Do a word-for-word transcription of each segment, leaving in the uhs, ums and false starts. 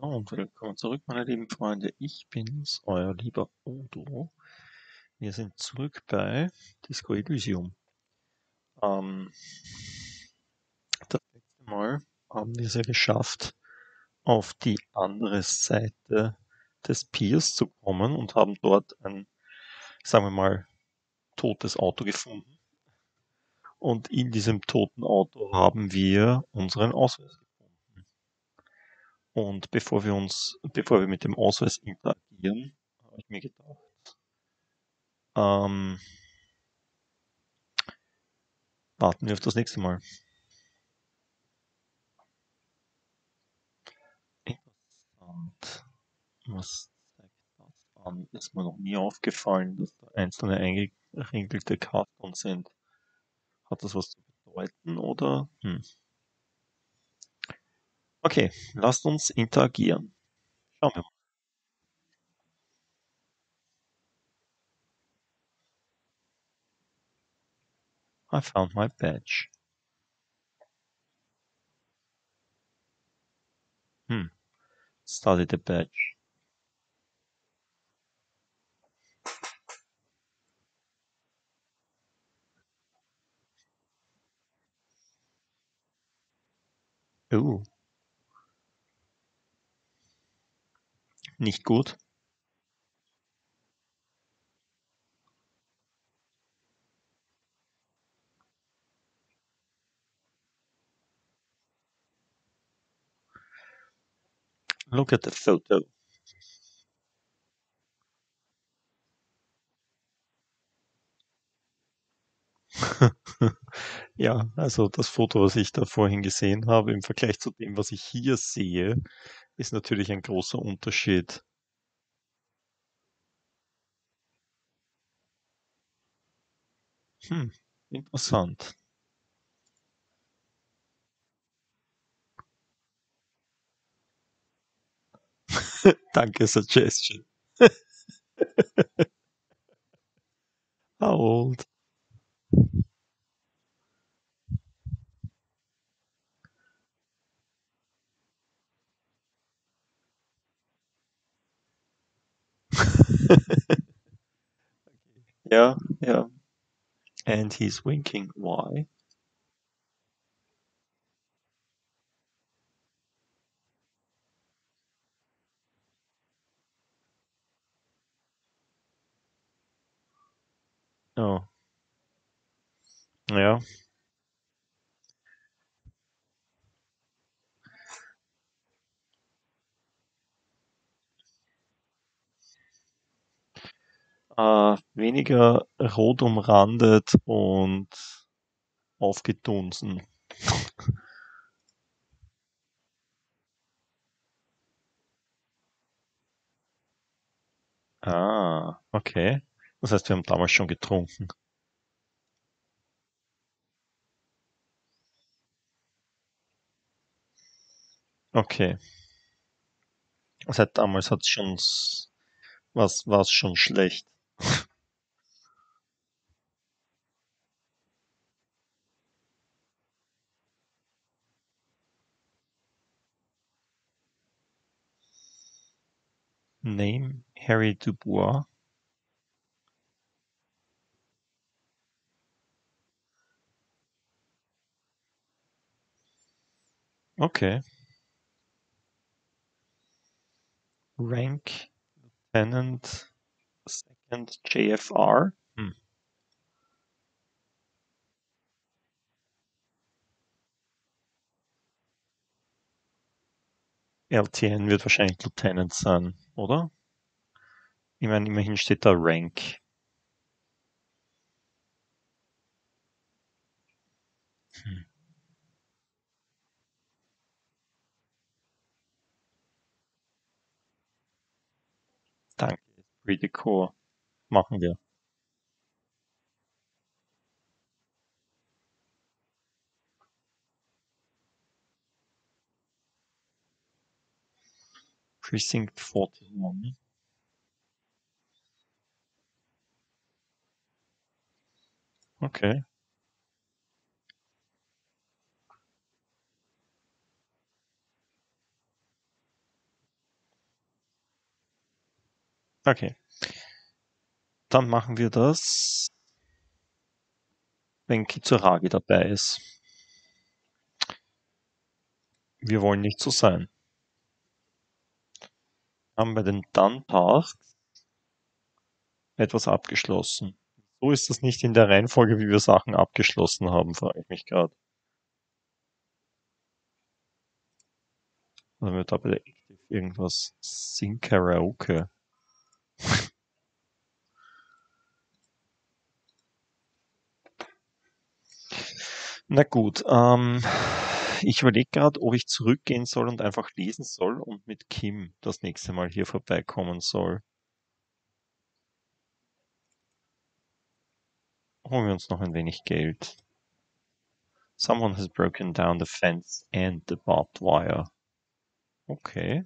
Und willkommen zurück, meine lieben Freunde. Ich bin's, euer lieber Odo. Wir sind zurück bei Disco Elysium. Ähm, das letzte Mal haben wir es ja geschafft, auf die andere Seite des Piers zu kommen und haben dort ein, sagen wir mal, totes Auto gefunden. Und in diesem toten Auto haben wir unseren Ausweis. Und bevor wir uns, bevor wir mit dem Ausweis interagieren, habe ich mir gedacht, ähm, warten wir auf das nächste Mal. Interessant. Was zeigt das an? Ist mir noch nie aufgefallen, dass da einzelne eingeränkelte Karten sind. Hat das was zu bedeuten, oder? Hm. Okay, lasst uns interagieren. Schauen wir mal. I found my badge. Hm. Study the badge. Ooh. Nicht gut. Look at the photo. Ja, also das Foto, was ich da vorhin gesehen habe, im Vergleich zu dem, was ich hier sehe, ist natürlich ein großer Unterschied. Hm, interessant. Danke, Suggestion. How old? Yeah, yeah. And he's winking. Why? Oh. Yeah. Uh, weniger rot umrandet und aufgedunsen. Ah, okay. Das heißt, wir haben damals schon getrunken. Okay. Seit damals hat's schon was, war's schon schlecht. Name Harry Dubois. Okay. Rank Lieutenant Second J F R. Hm. L T N wird wahrscheinlich Lieutenant sein, oder? Ich meine, immerhin steht da Rank. Hm. Danke, pretty cool. Machen wir. Precinct forty-one. Okay. Okay. Dann machen wir das, wenn Kitsuragi dabei ist. Wir wollen nicht so sein. Haben wir den Done-Part etwas abgeschlossen? So ist das nicht in der Reihenfolge, wie wir Sachen abgeschlossen haben, frage ich mich gerade. Dann haben wir da bei der Active irgendwas. Sing Karaoke. Na gut, ähm, ich überlege gerade, ob ich zurückgehen soll und einfach lesen soll und mit Kim das nächste Mal hier vorbeikommen soll. Holen wir uns noch ein wenig Geld. Someone has broken down the fence and the barbed wire. Okay.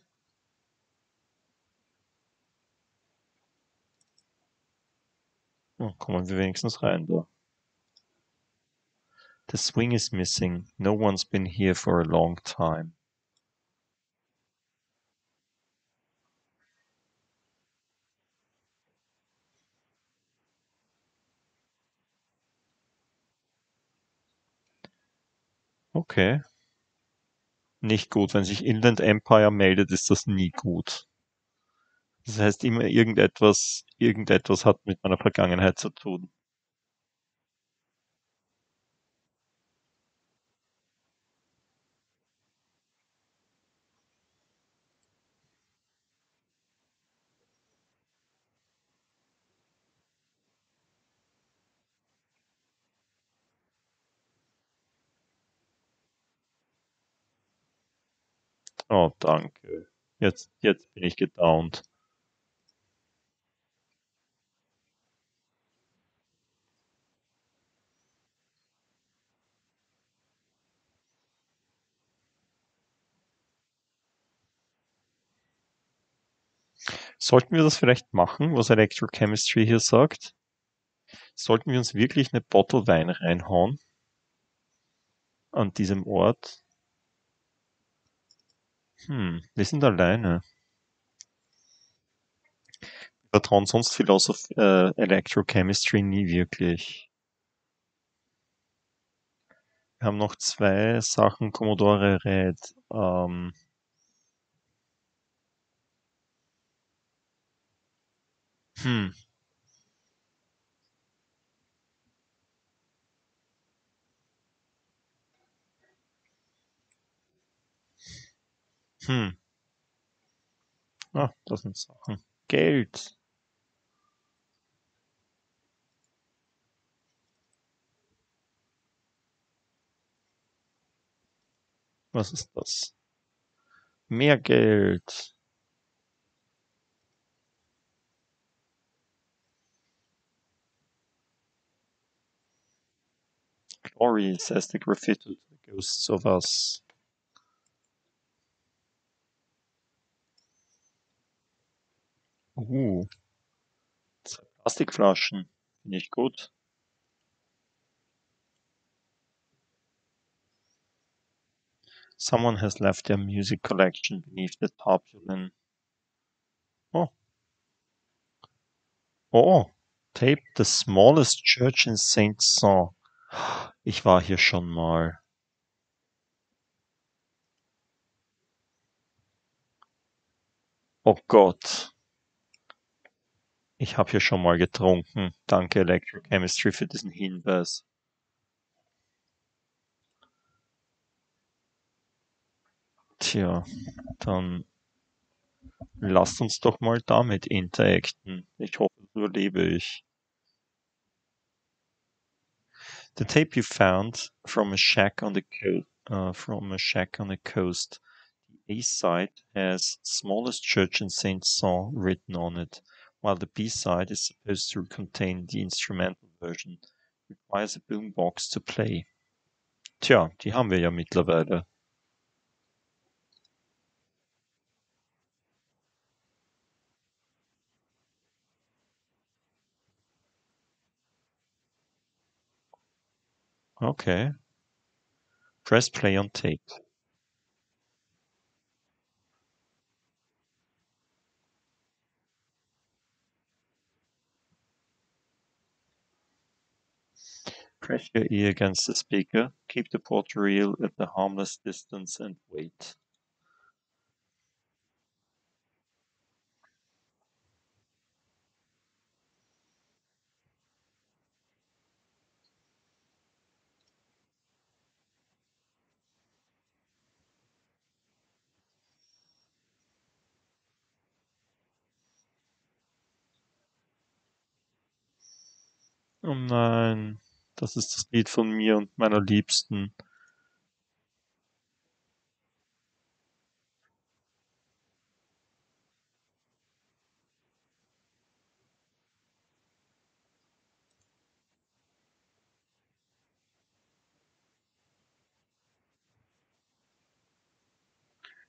Oh, kommen wir wenigstens rein da. The swing is missing. No one's been here for a long time. Okay. Nicht gut. Wenn sich Inland Empire meldet, ist das nie gut. Das heißt immer, irgendetwas, irgendetwas hat mit meiner Vergangenheit zu tun. Oh, danke. Jetzt, jetzt bin ich gedownt. Sollten wir das vielleicht machen, was Electrochemistry hier sagt? Sollten wir uns wirklich eine Bottle Wein reinhauen? An diesem Ort? Hm, wir sind alleine. Wir vertrauen sonst Philosoph äh, Electrochemistry nie wirklich. Wir haben noch zwei Sachen Commodore Red. Ähm, hm. Hm. Ah, das sind Sachen. Geld. Was ist das? Mehr Geld. Glory, says the graffiti, the ghosts of us. Uh, zwei Plastikflaschen, finde ich gut. Someone has left their music collection beneath the tarpaulin. Oh. Oh, tape the smallest church in Saint-Saëns. Ich war hier schon mal. Oh Gott. Ich habe hier schon mal getrunken. Danke Electrochemistry für diesen Hinweis. Tja, dann lasst uns doch mal damit interacten. Ich hoffe, das überlebe ich. The tape you found from a shack on the coast, uh, from a shack on the coast. The A-side has smallest church in Saint-Saëns written on it. While the B-side is supposed to contain the instrumental version, requires a boombox to play. Tja, die haben wir ja mittlerweile. Okay. Press play on tape. Press your ear against the speaker. Keep the portrayal at the harmless distance and wait. Oh nein, das ist das Lied von mir und meiner Liebsten.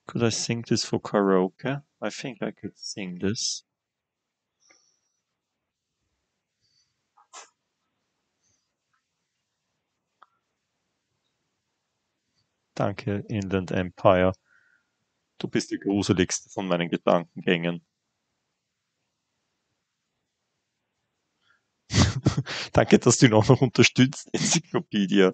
Could I sing this for karaoke? I think I could sing this. Danke, Inland Empire. Du bist die gruseligste von meinen Gedankengängen. Danke, dass du ihn auch noch unterstützt, Enzyklopädie.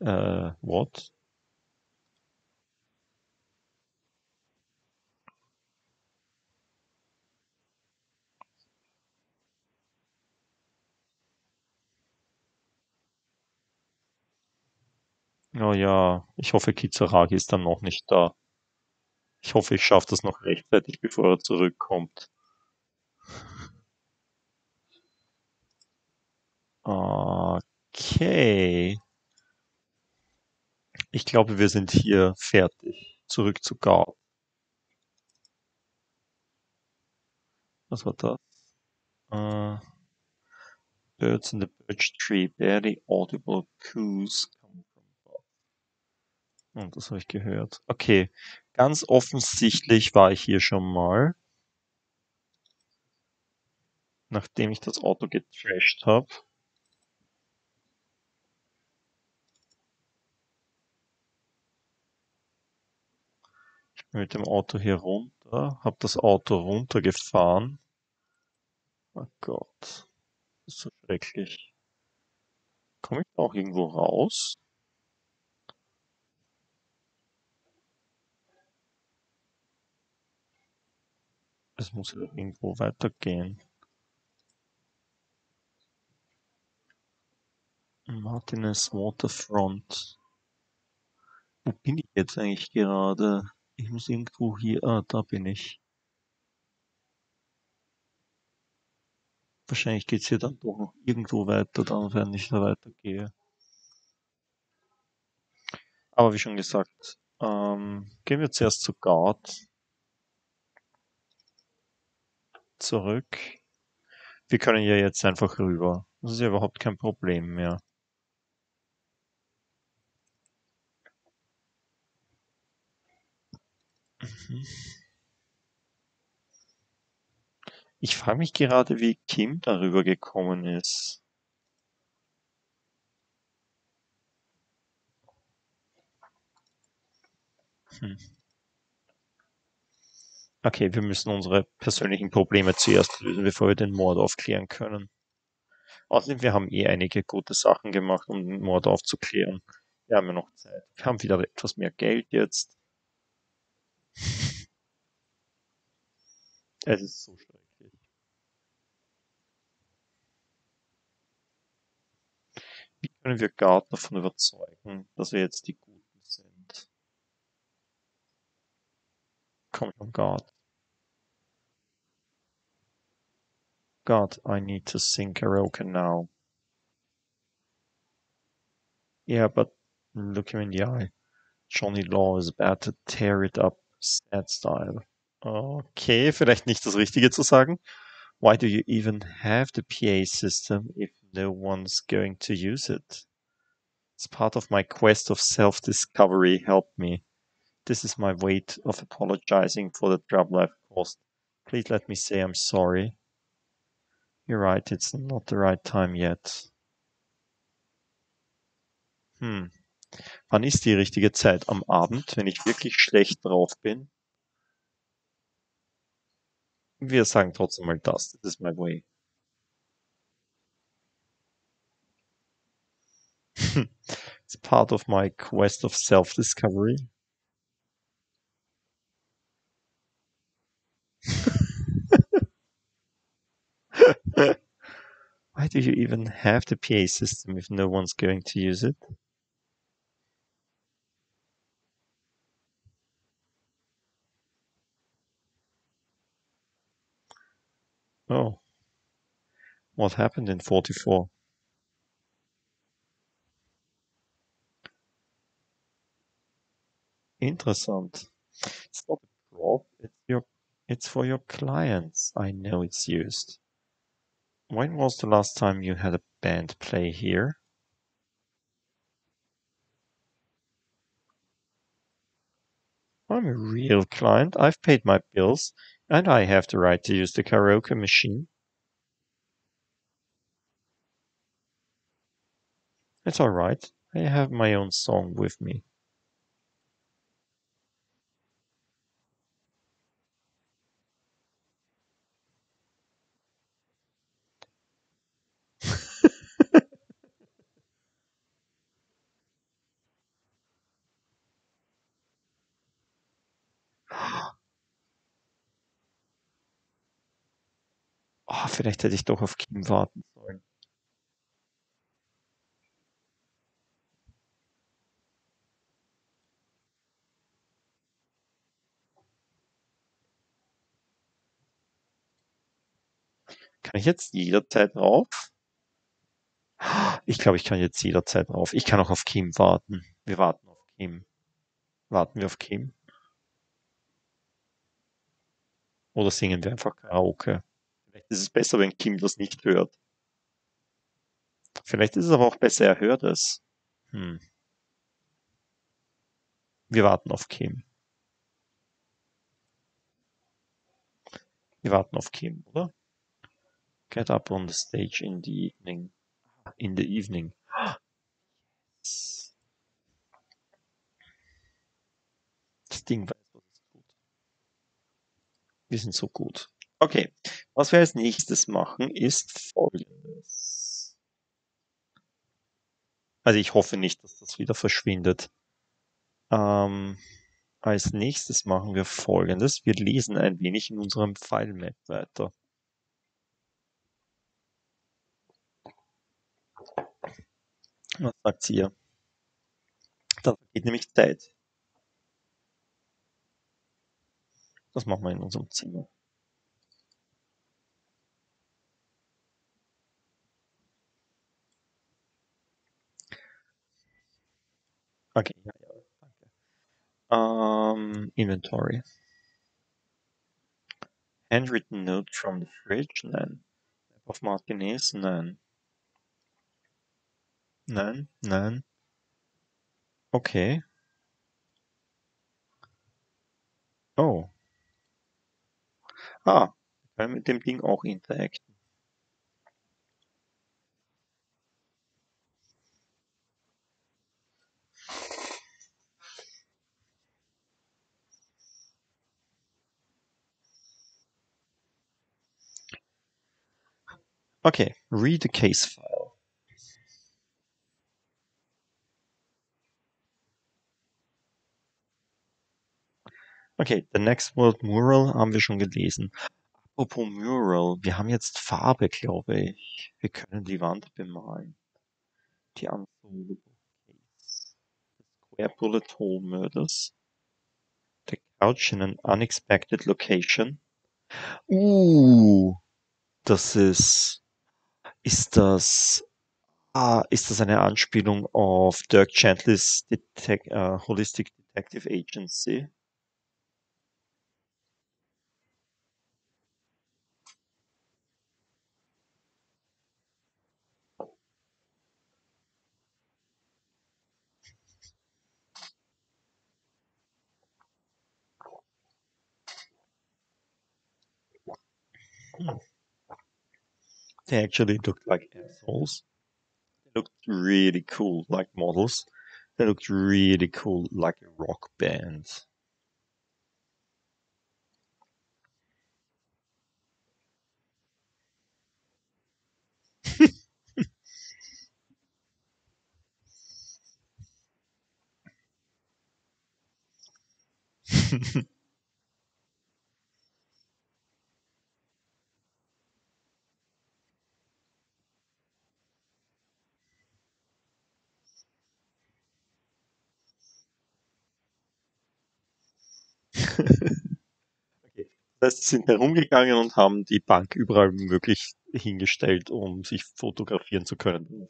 Äh, what? Oh ja, ich hoffe, Kitsuragi ist dann noch nicht da. Ich hoffe, ich schaffe das noch rechtzeitig, bevor er zurückkommt. Okay. Ich glaube, wir sind hier fertig. Zurück zu Gab. Was war das? Uh, birds in the birch tree, barely audible coos. Und das habe ich gehört. Okay, ganz offensichtlich war ich hier schon mal. Nachdem ich das Auto getrasht habe. Ich bin mit dem Auto hier runter, habe das Auto runtergefahren. Oh Gott, das ist so schrecklich. Komme ich da auch irgendwo raus? Es muss ja irgendwo weitergehen. Martinez Waterfront. Wo bin ich jetzt eigentlich gerade? Ich muss irgendwo hier... Ah, da bin ich. Wahrscheinlich geht es hier dann doch noch irgendwo weiter, dann wenn ich da weitergehe. Aber wie schon gesagt, ähm, gehen wir zuerst zu Guard. Zurück. Wir können ja jetzt einfach rüber. Das ist ja überhaupt kein Problem mehr. Ich frage mich gerade, wie Kim darüber gekommen ist. Hm. Okay, wir müssen unsere persönlichen Probleme zuerst lösen, bevor wir den Mord aufklären können. Außerdem, wir haben eh einige gute Sachen gemacht, um den Mord aufzuklären. Wir haben ja noch Zeit. Wir haben wieder etwas mehr Geld jetzt. Es ist so schrecklich. Wie können wir Gard davon überzeugen, dass wir jetzt die Guten sind? Komm schon, Gard. God, I need to sing karaoke now. Yeah, but look him in the eye. Johnny Law is about to tear it up, sad style. Okay, vielleicht nicht das Richtige zu sagen. Why do you even have the P A system if no one's going to use it? It's part of my quest of self-discovery, help me. This is my way of apologizing for the trouble I've caused. Please let me say I'm sorry. You're right, it's not the right time yet. Hm, Wann ist die richtige Zeit? Am Abend, wenn ich wirklich schlecht drauf bin? Wir sagen trotzdem mal das. Das ist my way. It's part of my quest of self-discovery. Why do you even have the P A system if no one's going to use it? Oh. What happened in forty-four? Interessant. It's not a prop, it's your it's for your clients. I know it's used. When was the last time you had a band play here? I'm a real client. I've paid my bills and I have the right to use the karaoke machine. It's all right. I have my own song with me. Oh, vielleicht hätte ich doch auf Kim warten sollen. Kann ich jetzt jederzeit rauf? Ich glaube, ich kann jetzt jederzeit rauf. Ich kann auch auf Kim warten. Wir warten auf Kim. Warten wir auf Kim? Oder singen wir einfach Karaoke? Vielleicht ist es besser, wenn Kim das nicht hört. Vielleicht ist es aber auch besser, er hört es. Hm. Wir warten auf Kim. Wir warten auf Kim, oder? Get up on the stage in the evening. In the evening. Das Ding weiß, was es tut. Wir sind so gut. Okay, was wir als nächstes machen, ist Folgendes. Also ich hoffe nicht, dass das wieder verschwindet. Ähm, als nächstes machen wir Folgendes. Wir lesen ein wenig in unserem File-Map weiter. Was sagt sie hier? Dann vergeht nämlich Zeit. Das machen wir in unserem Zimmer. Okay, ja, ja, danke. Um, Inventory. Handwritten note from the fridge? Nein. Map of Martinez? Nein. Nein, nein. Okay. Oh. Ah, wir können mit dem Ding auch interacten. Okay, read the case file. Okay, the next word mural haben wir schon gelesen. Apropos mural, wir haben jetzt Farbe, glaube ich. Wir können die Wand bemalen. Die Unsolvable Case. The Square Bullet Hole Murders. The Couch in an Unexpected Location. Uh, das ist... Ist das, ah, ist das eine Anspielung auf Dirk Chantlis Detec- uh, Holistic Detective Agency? Hm. They actually looked like assholes. They looked really cool, like models. They looked really cool, like a rock band. Okay. Das heißt, sie sind herumgegangen und haben die Bank überall möglich hingestellt, um sich fotografieren zu können.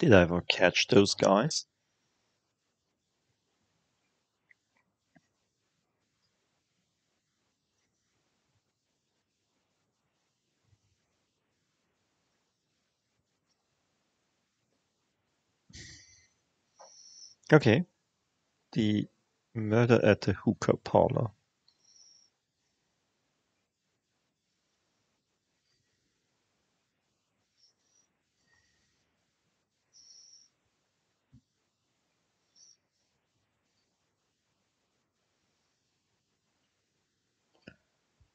Did I ever catch those guys? Okay. The murder at the hookah parlor.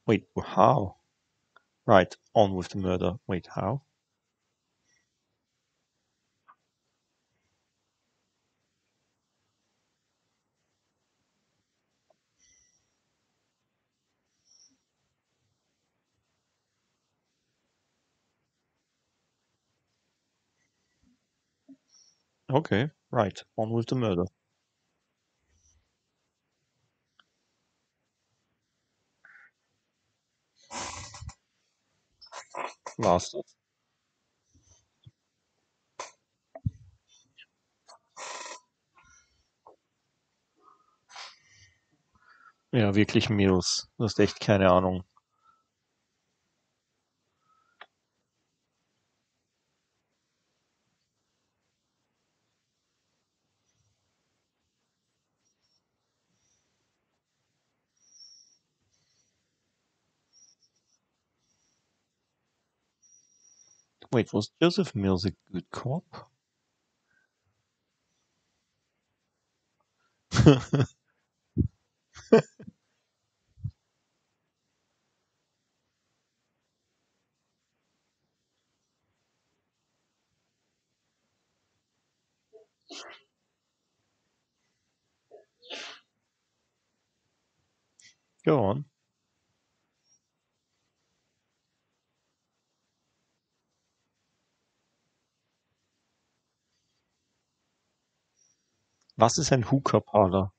Wait, how? Right, on with the murder. Wait, how? Okay, right, on with the murder. War's das? Ja, wirklich, Mills. Du hast echt keine Ahnung. Wait, was Joseph Mills a good cop? Go on. Was ist ein Hookah-Parler?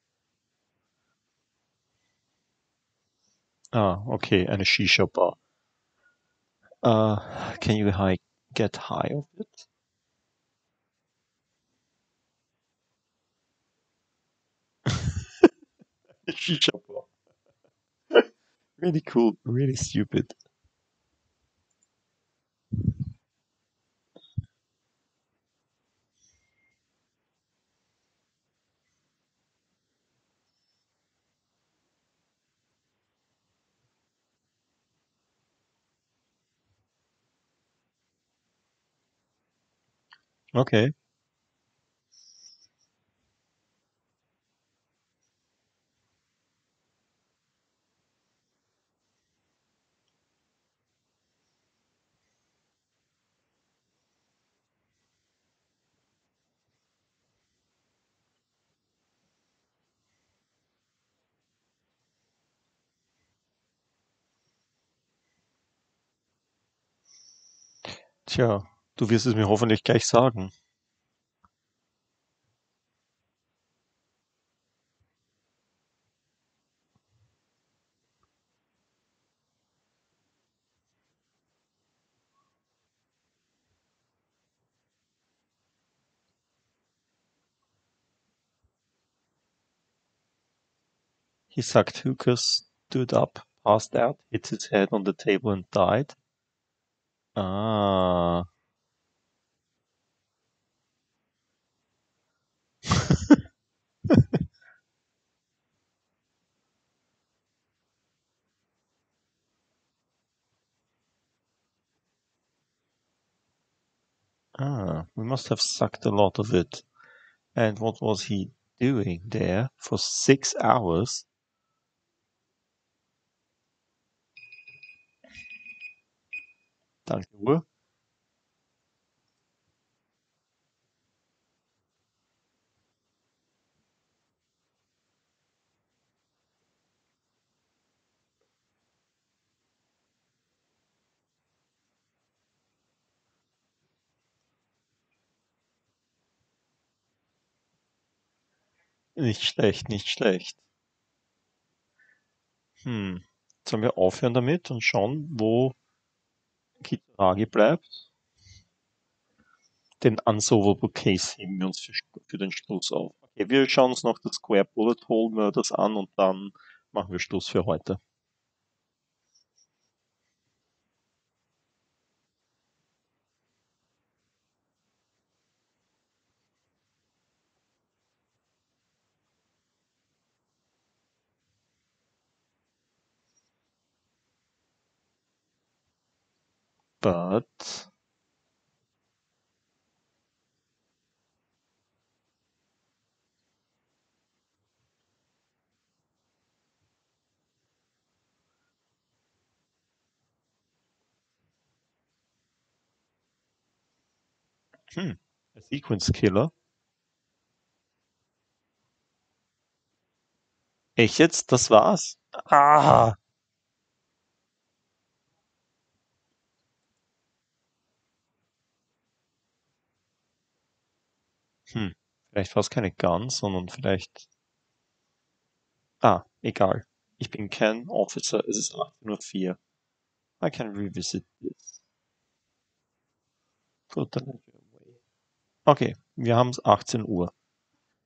Ah, okay, eine Shisha-Bar. Uh, can you high, get high of it? Eine Shisha-Bar. Really cool, really stupid. Okay. Tja. Du wirst es mir hoffentlich gleich sagen. He sucked hookahs, stood up, passed out, hit his head on the table and died. Ah. Ah, we must have sucked a lot of it. And what was he doing there for six hours? Danke, Uhr. Nicht schlecht, nicht schlecht. Hm. Jetzt sollen wir aufhören damit und schauen, wo Kitsuragi bleibt. Den Unsolvable Case heben wir uns für, für den Schluss auf. Okay, wir schauen uns noch das Square Bullet Hole Murders an und dann machen wir Schluss für heute. But hmm, a sequence killer. Echt jetzt? Das war's? Ah! Hm, vielleicht war es keine Gun, sondern vielleicht... Ah, egal. Ich bin kein Officer, es ist achtzehn Uhr vier. I can revisit this. Put the ledger away. Okay, wir haben es achtzehn Uhr.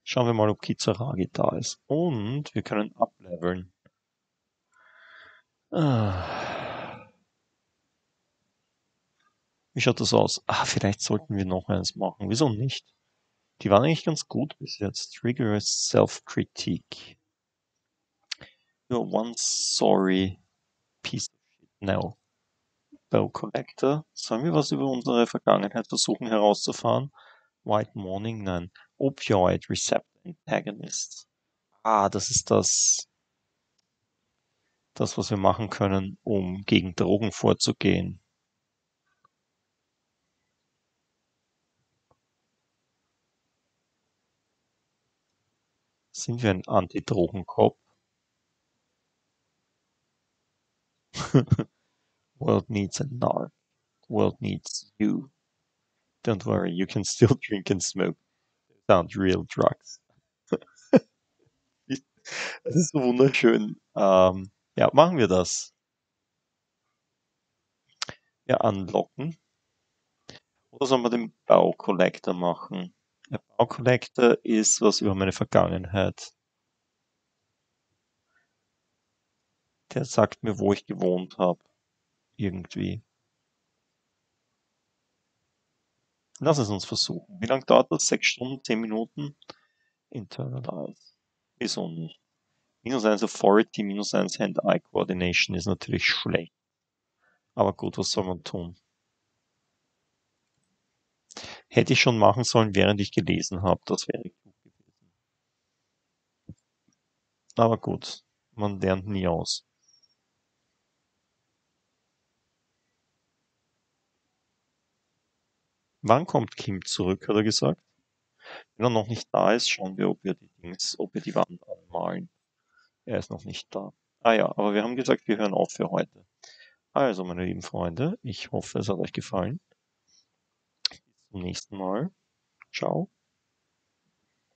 Schauen wir mal, ob Kitsuragi da ist. Und wir können upleveln. Ah. Wie schaut das aus? Ah, vielleicht sollten wir noch eins machen. Wieso nicht? Die waren eigentlich ganz gut bis jetzt. Rigorous Self-Critique. You're one sorry piece of shit now. Bow Collector. Sollen wir was über unsere Vergangenheit versuchen herauszufahren? White Morning? Nein. Opioid Receptor Antagonist. Ah, das ist das, das, was wir machen können, um gegen Drogen vorzugehen. Sind wir ein Anti-Drogen-Cop? World needs a narc. World needs you. Don't worry, you can still drink and smoke. Those aren't real drugs. Das ist wunderschön. Ähm, ja, machen wir das. Ja, unlocken. Oder sollen wir den Bau-Collector machen? Der Baukollektor ist was über meine Vergangenheit. Der sagt mir, wo ich gewohnt habe. Irgendwie. Lass es uns versuchen. Wie lange dauert das? Sechs Stunden? Zehn Minuten? Internalize. Wieso nicht? Minus eins Authority, minus eins Hand-Eye-Coordination ist natürlich schlecht. Aber gut, was soll man tun? Hätte ich schon machen sollen, während ich gelesen habe. Das wäre gut gewesen. Aber gut, man lernt nie aus. Wann kommt Kim zurück, hat er gesagt. Wenn er noch nicht da ist, schauen wir, ob wir die, Dings, ob wir die Wand anmalen. Er ist noch nicht da. Ah ja, aber wir haben gesagt, wir hören auf für heute. Also, meine lieben Freunde, ich hoffe, es hat euch gefallen. Zum nächsten Mal. Ciao.